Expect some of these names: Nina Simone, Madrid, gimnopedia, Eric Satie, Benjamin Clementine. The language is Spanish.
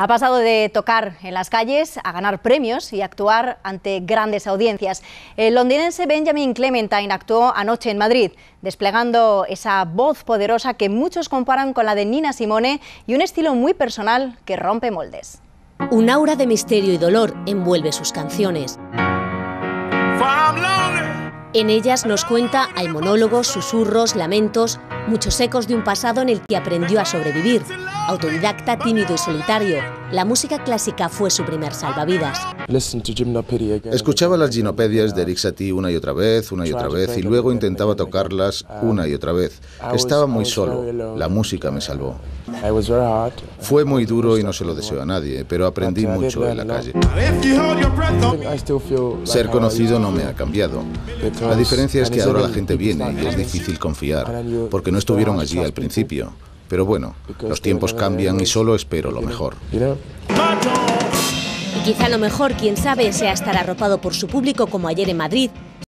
Ha pasado de tocar en las calles a ganar premios y actuar ante grandes audiencias. El londinense Benjamin Clementine actuó anoche en Madrid, desplegando esa voz poderosa que muchos comparan con la de Nina Simone y un estilo muy personal que rompe moldes. Un aura de misterio y dolor envuelve sus canciones. En ellas nos cuenta, hay monólogos, susurros, lamentos, muchos ecos de un pasado en el que aprendió a sobrevivir. Autodidacta, tímido y solitario, la música clásica fue su primer salvavidas. Escuchaba las gimnopedias de Eric Satie una y otra vez, y luego intentaba tocarlas una y otra vez. Estaba muy solo, la música me salvó. Fue muy duro y no se lo deseo a nadie, pero aprendí mucho en la calle. Ser conocido no me ha cambiado. La diferencia es que ahora la gente viene y es difícil confiar, porque no estuvieron allí al principio. Pero bueno, los tiempos cambian y solo espero lo mejor. Y quizá lo mejor, quién sabe, sea estar arropado por su público como ayer en Madrid.